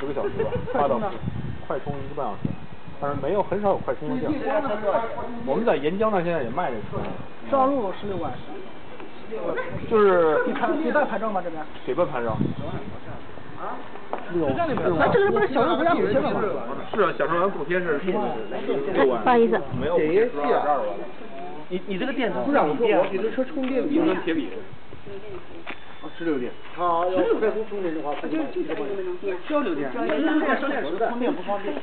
10个小时吧，8到10，快充1个半小时，但是没有很少有快充的店。我们在沿江那现在也卖这车。上路16万。就是给办牌照吗？这边？给办牌照。啊？咱这个是不是享受国家补贴吗？是啊，享受完补贴是16万。不好意思，没有12万。你这个电池不让我说，我给这车充电有跟铁比。 16电，16块充电的话，就16电，充电不方便。